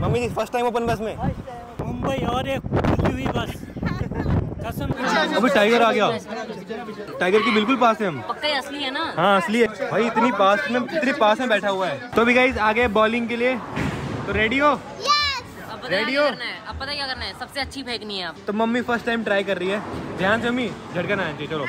Mummy ji first time open bus में मुंबई और एक खुली हुई बस कसम। अभी टाइगर आ गया, टाइगर की बिल्कुल पास है हम। पक्का असली है ना? हाँ असली है भाई, इतनी पास में बैठा हुआ है। तो भी गाइस आगे बॉलिंग के लिए तो रेडी हो? रेडी हो? अब पता क्या करना है, सबसे अच्छी फेंकनी है आप। तो मम्मी फर्स्ट टाइम ट्राई कर रही है, ध्यान से मम्मी, झटकन आना चाहिए। चलो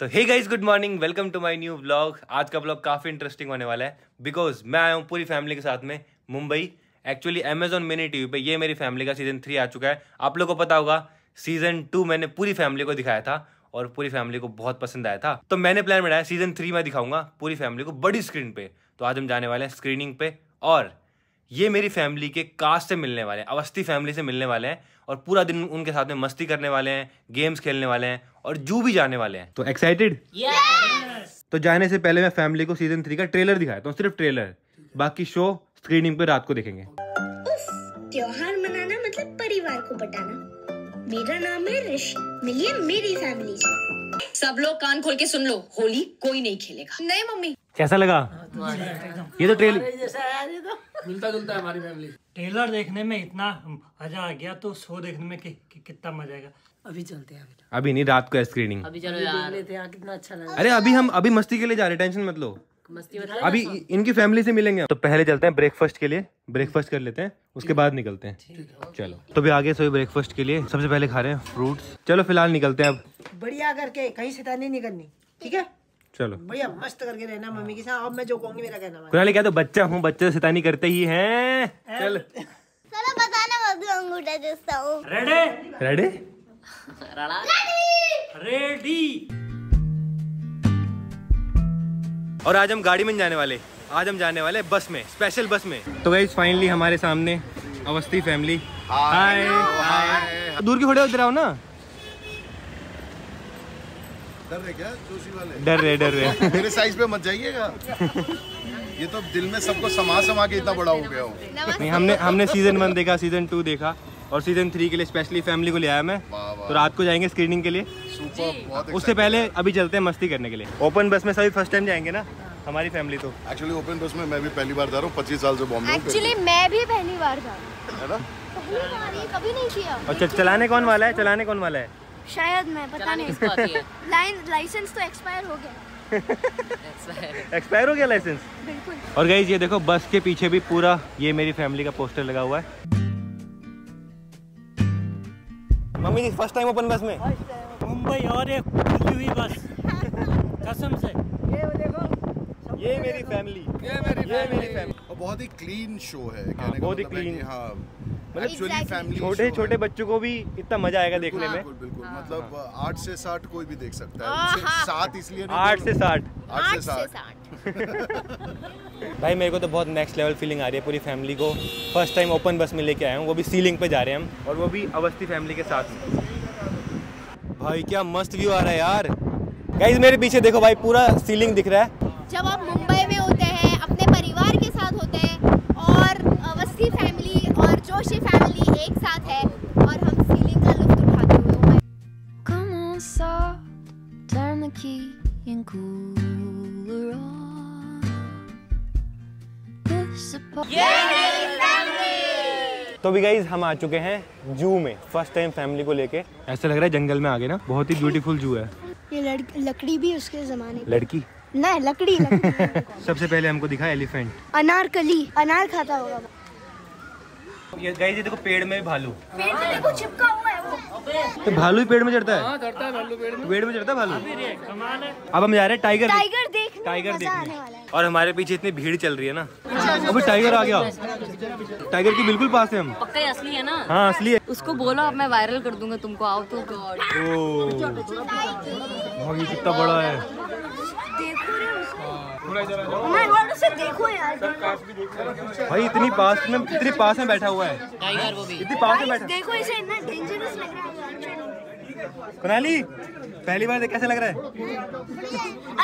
तो hey guys good morning, welcome to my new vlog. आज का व्लॉग काफ़ी इंटरेस्टिंग होने वाला है बिकॉज मैं आया हूँ पूरी फैमिली के साथ में Mumbai. Actually Amazon mini TV पे ये मेरी फैमिली का सीजन 3 आ चुका है। आप लोगों को पता होगा सीजन 2 मैंने पूरी फैमिली को दिखाया था और पूरी फैमिली को बहुत पसंद आया था। तो मैंने प्लान बनाया सीजन 3 में दिखाऊंगा पूरी फैमिली को बड़ी स्क्रीन पे। तो आज हम जाने वाले हैं स्क्रीनिंग पे और ये मेरी फैमिली के कास्ट से मिलने वाले हैं, अवस्थी फैमिली से मिलने वाले हैं और पूरा दिन उनके साथ में मस्ती करने वाले हैं, गेम्स खेलने वाले हैं और जू भी जाने वाले हैं। तो एक्साइटेड? यस। तो जाने से पहले मैं फैमिली को सीजन 3 का ट्रेलर दिखाया था, सिर्फ ट्रेलर, बाकी शो स्क्रीनिंग पे रात को देखेंगे। त्योहार मनाना मतलब परिवार को बटाना। मेरा नाम है ऋषि, मिलिए मेरी फैमिली से। सब लोग कान खोल के सुन लो, होली कोई नहीं खेलेगा। नहीं मम्मी। कैसा लगा? ये तो ट्रेलर मिलता जुलता है हमारी फैमिली। ट्रेलर देखने में इतना मजा आ गया तो शो देखने में कितना मजा आएगा। अभी चलते हैं, अभी नहीं रात को है स्क्रीनिंग। अभी चलो यार, कितना अच्छा लगा। अरे अभी हम अभी मस्ती के लिए जा रहे, टेंशन मत लो, मस्ती अभी इनकी फैमिली से मिलेंगे। तो पहले चलते हैं ब्रेकफास्ट के लिए, ब्रेकफास्ट कर लेते हैं उसके बाद निकलते हैं। चलो तो भी आगे सभी ब्रेकफास्ट के लिए सबसे पहले खा रहे हैं फ्रूट्स। चलो फिलहाल निकलते हैं अब, बढ़िया करके कहीं शैतानी नहीं करनी, ठीक है? चलो भैया मस्त करके रहना मम्मी के साथ। अब मैं जो कहूंगी मेरा कहना है। कुणाली क्या तो बच्चा हूँ, बच्चे से शैतानी करते ही हैं। चल चलो बताना मत अंगूठा जैसा हूं। Ready ready ready. और आज हम गाड़ी में जाने वाले, आज हम जाने वाले बस में, स्पेशल बस में। तो गाइस फाइनली हमारे सामने अवस्थी फैमिली। हाय हाय। दूर की फोटो उधर आओ ना। डर रहे मेरे साइज पे मत जाइएगा। ये तो दिल में सबको समा के इतना बड़ा हो गया हूँ। हमने सीजन 1 देखा, सीजन 2 देखा और सीजन 3 के लिए स्पेशली फैमिली को ले आया मैं। तो रात को जाएंगे स्क्रीनिंग के लिए। सुपर। उससे पहले अभी चलते हैं मस्ती करने के लिए। ओपन बस में सभी फर्स्ट टाइम जाएंगे ना हमारी फैमिली। तो एक्चुअली ओपन बस में मैं भी पहली बार जा रहा हूँ, 25 साल से बॉम्बे। एक्चुअली मैं भी पहली बार जा रहा हूँ, कभी नहीं किया। अच्छा चलाने कौन वाला है? शायद मैं, पता नहीं इसको आती है। लाइसेंस तो एक्सपायर हो गया। एक्सपायर हो गया लाइसेंस, बिल्कुल। और गाइस ये देखो बस के पीछे भी पूरा ये मेरी फैमिली का पोस्टर लगा हुआ है। Mummy ji first time open bus में मुंबई और एक खुली हुई बस कसम से। ये देखो ये मेरी फैमिली, ये मेरी फैमिली। और बहुत ही क्लीन शो है, बहुत ही क्लीन। हाँ मतलब छोटे बच्चों को भी इतना मजा आएगा देखने में। बिल्कुल मतलब 8 से 60 कोई भी देख सकता है। 7 इसलिए 8 से 60। भाई मेरे को तो बहुत नेक्स्ट लेवल फीलिंग आ रही है। पूरी फैमिली को फर्स्ट टाइम ओपन बस में लेके आए हूँ, वो भी सीलिंग पे जा रहे हैं हम और वो भी अवस्थी फैमिली के साथ में। भाई क्या मस्त व्यू आ रहा है यार। गाइस मेरे पीछे देखो भाई पूरा सीलिंग दिख रहा है। जब आप मुंबई में होते हैं, अपने परिवार के साथ होते हैं और अवस्थी फैमिली और जोशी फैमिली एक साथ है और हम सीलिंग का लुत्फ उठाते हुए। तो भी गाइज हम आ चुके हैं जू में, फर्स्ट टाइम फैमिली को लेके। ऐसा लग रहा है जंगल में आ गए ना, बहुत ही ब्यूटीफुल जू है। ये लकड़ी भी उसके जमाने लड़की नहीं लकड़ी। सबसे पहले हमको दिखा एलिफेंट, अनारकली, अनार खाता होगा। ये देखो पेड़ में भालू, पेड़ में देखो चिपका हुआ है वो। तो भालू ही पेड़ में चढ़ता है? हां चढ़ता है भालू, पेड़ में चढ़ता है भालू। कमाल है। अब हम जा रहे हैं टाइगर देखने। और हमारे पीछे इतनी भीड़ चल रही है ना। अबे टाइगर आ गया, टाइगर की बिल्कुल पास है हम। पक्का असली है ना? हां असली है। उसको बोलो अब मैं वायरल कर दूंगा तुमको, आओ तो। गॉड ओह ये कितना बड़ा है, देखो रे उसको। मैं वाले से देखो यार भाई, इतनी पास में बैठा हुआ है टाइगर, वो भी इतनी पास में बैठा। देखो इसे, इतना डेंजरस लग रहा है। कुणाली पहली बार कैसा लग रहा है?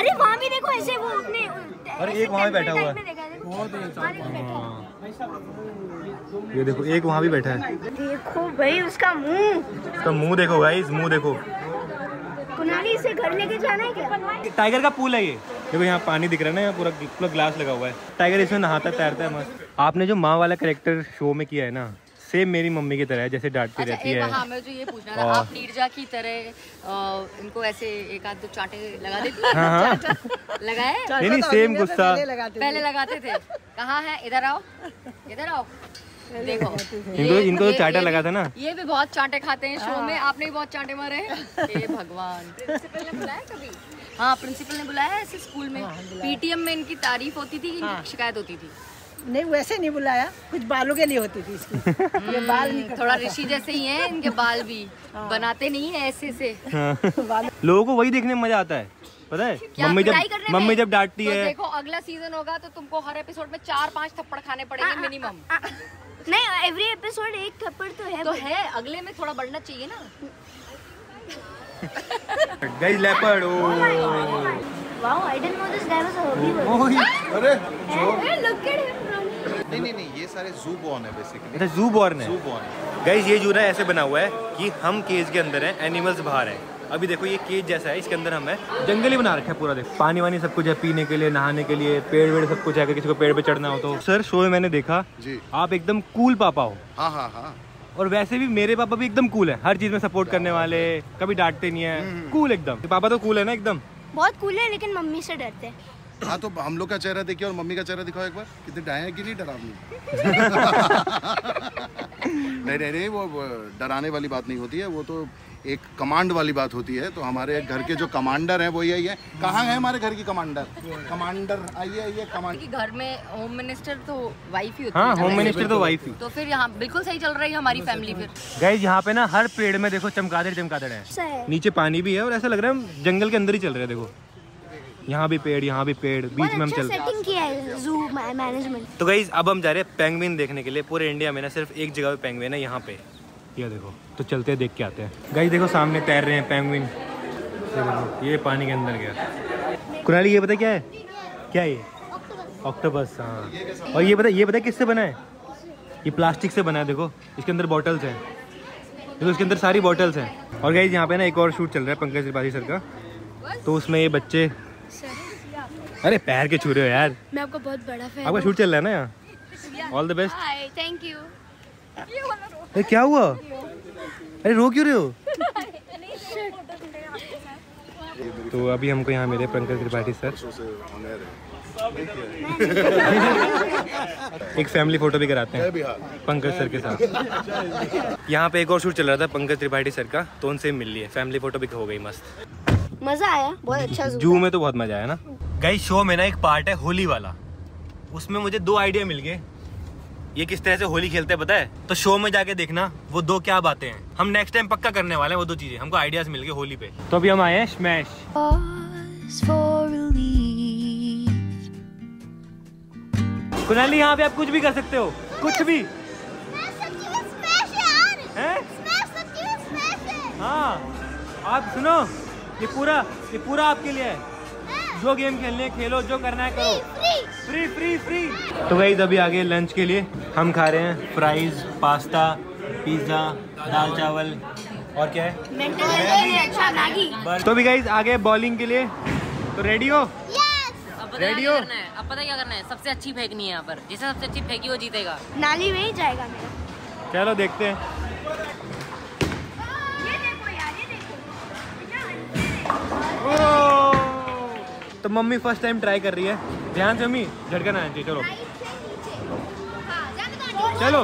अरे वहां भी देखो ऐसे वो अपने, और एक वहां बैठा हुआ है। ये देखो एक वहां भी बैठा है। देखो भाई उसका मुंह, उसका मुंह देखो गाइस, मुंह देखो। कुणाली इसे घर लेके जाना है क्या? टाइगर का पूल है ये। देखो यहाँ पानी दिख रहा है ना, यहाँ पूरा ग्लास लगा हुआ है। टाइगर इसमें नहाता तैरता है मस्त। आपने जो माँ वाला कैरेक्टर शो में किया है ना, सेम मेरी मम्मी की तरह है, जैसे डांटती रहती है। हाँ, मैं जो ये पूछना था, आप नीरजा की तरह इनको ऐसे एक आध दो चांटे लगा देती हैं? हाँ, लगाए? नहीं नहीं, सेम गुस्सा पहले लगाते थे। कहाँ है, इधर आओ, इधर आओ। देखो इनको तो चांटा लगा था ना। ये भी बहुत चांटे खाते हैं शो में। आपने भी बहुत चांटे मारे हैं। हे भगवान। प्रिंसिपल ने बुलाया कभी? हाँ, प्रिंसिपल ने बुलाया ऐसे स्कूल में। पीटीएम में इनकी तारीफ होती थी, इनकी शिकायत होती थी? नहीं, वैसे नहीं बुलाया, कुछ बालों के लिए होती थी इसकी। ये बाल थोड़ा ऋषि जैसे ही हैं इनके बाल भी। बनाते नहीं है ऐसे से। लोगों को वही देखने में मजा आता है, पता है? मम्मी जब डांटती है। देखो अगला सीजन होगा तो तुमको हर एपिसोड में 4-5 थप्पड़ खाने पड़ेंगे मिनिमम। नहीं, एवरी एपिसोड 1 थप्पड़ तो है। अगले में थोड़ा बढ़ना चाहिए ना। Guys leopard. Wow, I didn't know this guy was a herbivore. अरे लुक एट हिम फ्रॉम। नहीं, ये सारे ज़ू बॉर्न है बेसिकली। अच्छा, ज़ू बॉर्न है। गाइस ये जूरा ऐसे बना हुआ है कि हम केज के अंदर हैं, एनिमल्स बाहर हैं। अभी देखो ये केज जैसा है, इसके अंदर हम है। जंगल ही बना रखा है पूरा। देखो पानी वानी सब कुछ है, पीने के लिए, नहाने के लिए, पेड़ वेड़ सब कुछ है, अगर किसी को पेड़ पे चढ़ना हो तो। सर शो में मैंने देखा जी, आप एकदम कूल पापा हो। हाँ। और वैसे भी मेरे पापा भी एकदम कूल है, हर चीज में सपोर्ट करने वाले, कभी डांटते नहीं है, कूल एकदम। पापा तो कूल है ना एकदम, बहुत कूल है, लेकिन मम्मी से डरते हैं। हाँ, तो हम लोग का चेहरा देखिए और मम्मी का चेहरा दिखाओ एक बार, कितने डायन की नहीं डरावनी। नहीं, वो डराने वाली बात नहीं होती है, वो तो एक कमांड वाली बात होती है। तो हमारे घर के जो कमांडर हैं वो यही है। कहाँ है हमारे घर की कमांडर? आइए कमांडर। घर में होम मिनिस्टर तो वाइफ ही होती है। हाँ, होम मिनिस्टर तो वाइफ ही। तो फिर यहाँ बिल्कुल सही चल रही है हमारी फैमिली। फिर गाइस यहाँ पे ना हर पेड़ में देखो चमगादड़ है, नीचे पानी भी है, और ऐसा लग रहा है जंगल के अंदर ही चल रहे हैं। देखो यहाँ भी पेड़, बीच में हम चल रहे हैं। Zoo management. तो गाइस अब हम जा रहे हैं पेंगुइन देखने के लिए। पूरे इंडिया में ना सिर्फ एक जगह पे पेंगुइन है, यहाँ पे। ये देखो, तो चलते हैं, देख के आते हैं। गाइस देखो सामने तैर रहे हैं पेंगुइन। देखो ये पानी के अंदर गया। कुणाली ये पता क्या है? क्या ये ऑक्टोपस? हाँ। और ये पता किससे बना है? ये प्लास्टिक से बना है। देखो इसके अंदर बॉटल्स हैं, देखो इसके अंदर सारी बॉटल्स हैं। और गाइस यहाँ पे ना एक और शूट चल रहा है पंकज त्रिपाठी सर का, तो उसमें ये बच्चे अरे पैर के छू रहे हो यार। मैं आपका बहुत बड़ा फैन। आपका शूट चल रहा है ना यहाँ। All the best. Hi, thank you. अरे क्या हुआ? अरे रो क्यों रहे हो? तो अभी हमको यहाँ मिले पंकज त्रिपाठी सर। एक फैमिली फोटो भी कराते हैं पंकज सर के साथ। यहाँ पे एक और शूट चल रहा था पंकज त्रिपाठी सर का, तो उनसे मिल लिए, फैमिली फोटो भी हो गई। मस्त मजा आया, बहुत अच्छा। जू में तो बहुत मजा आया ना। गाइस शो में ना एक पार्ट है होली वाला, उसमें मुझे 2 आइडिया मिल गए ये किस तरह से होली खेलते हैं, पता है? तो शो में जाके देखना वो 2 क्या बातें हैं। हम नेक्स्ट टाइम पक्का करने वाले हैं वो 2 चीजें, हमको आइडियाज मिल गए होली पे। तो अभी हम आए हैं स्मैश। कुणाली यहाँ पे आप कुछ भी कर सकते हो, कुछ भी। हाँ आप सुनो, ये पूरा आपके लिए है। जो गेम खेलने खेलो, जो करना है करो, फ्री। तो गाइस अभी आगे लंच के लिए हम खा रहे हैं फ्राइज, पास्ता, पिज्जा, दाल चावल, और क्या है मैगी। तो भी गाइस आगे बॉलिंग के लिए, तो रेडी हो? रेडी हो? अब पता क्या करना है, सबसे अच्छी फेंकनी है यहाँ पर, जिसे सबसे अच्छी फेंकी वो जीतेगा। नाली में ही जाएगा मेरा। चलो देखते हैं। तो मम्मी फर्स्ट टाइम ट्राई कर रही है। ध्यान से मम्मी, झटका ना आना चाहिए। चलो चलो।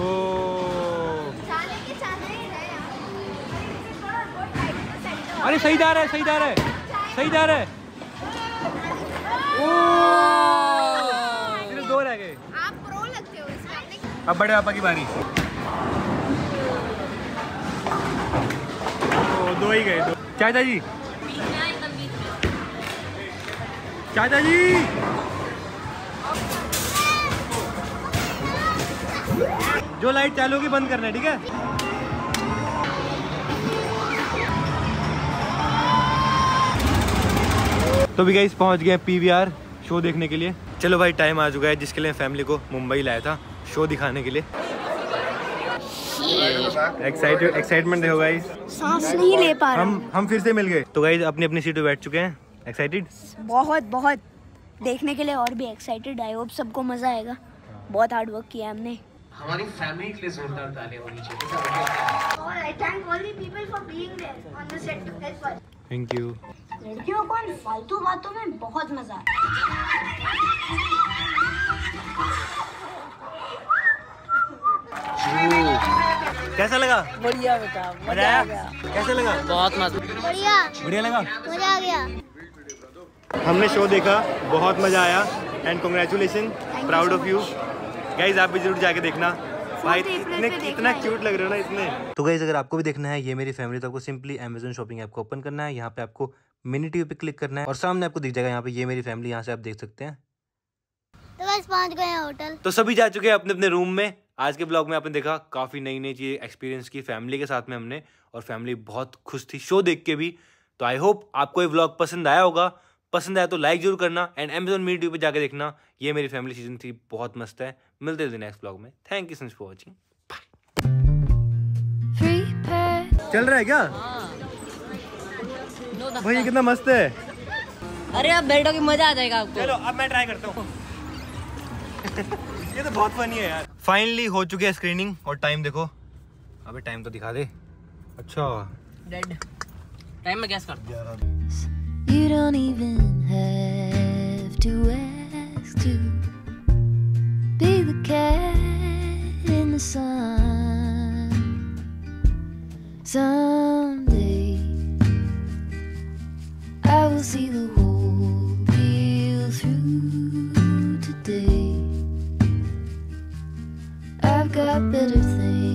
ओ अरे सही जा रहा है। ओ 2 रह गए। आप प्रो लगते हो इसमें। अब बड़े पापा की बारी। 2 ही गए। चाचा जी जो लाइट चालू होगी बंद करना है, ठीक है? तो भी गाइस पहुंच गए PVR शो देखने के लिए। चलो भाई टाइम आ चुका है जिसके लिए फैमिली को मुंबई लाया था शो दिखाने के लिए। एक्साइटमेंट देखो गाइस, सांस नहीं ले पा रहे। हम फिर से मिल गए। तो गाइस अपनी सीट पे बैठ चुके हैं। एक्साइटेड? बहुत बहुत देखने के लिए और भी एक्साइटेड। आई होप सबको मजा आएगा, बहुत हार्ड वर्क किया हमने। हमारी फैमिली के लिए जोरदार तालियां होनी चाहिए। और I thank all the people for being there on the set to help us. Thank you. लड़कियों को इन फालतू बातों में बहुत मजा आया। कैसा लगा? बढ़िया बेटा, मजा आया। कैसा लगा? बहुत मजा। बढ़िया। बढ़िया लगा? मजा आ गया। हमने शो देखा, बहुत मज़ा आया and congratulations, proud of you guys. आप भी जरूर जाके देखना भाई, इतना क्यूट लग रहे हो ना इतने। तो गाइज अगर आपको भी देखना है ये मेरी फैमिली, तो आपको सिंपली अमेजन शॉपिंग ऐप को ओपन करना है। यहाँ पे आपको मिनी टीवी पे क्लिक करना है और सामने आपको दिख जाएगा यहाँ पे ये मेरी फैमिली, यहाँ से आप देख सकते हैं। तो बस पहुंच गए हैं होटल, तो सभी जा चुके हैं अपने अपने रूम में। आज के ब्लॉग में आपने देखा काफ़ी नई नई चीज़ एक्सपीरियंस की फैमिली के साथ में हमने, और फैमिली बहुत खुश थी शो देख के भी। तो आई होप आपको ये ब्लॉग पसंद आया होगा, पसंद आया तो लाइक जरूर करना एंड अमेजॉन मीडियो पे जाके देखना ये मेरी फैमिली सीजन 3 बहुत मस्त है। मिलते हैं नेक्स्ट व्लॉग में। Thank you so much for watching. Bye. चल रहा है क्या? हाँ। भाई कितना मस्त है। अरे आप बैठोगे मजा आ जाएगा आपको। चलो अब मैं ट्राई करता हूँ। ये तो बहुत फनी है यार। फाइनली हो चुकी है स्क्रीनिंग और टाइम देखो। अबे टाइम तो दिखा दे। अच्छा डेड टाइम में गैस कर दो। You don't even have to ask to be the cat in the sun. Someday I will see the whole deal through today. I've got better things.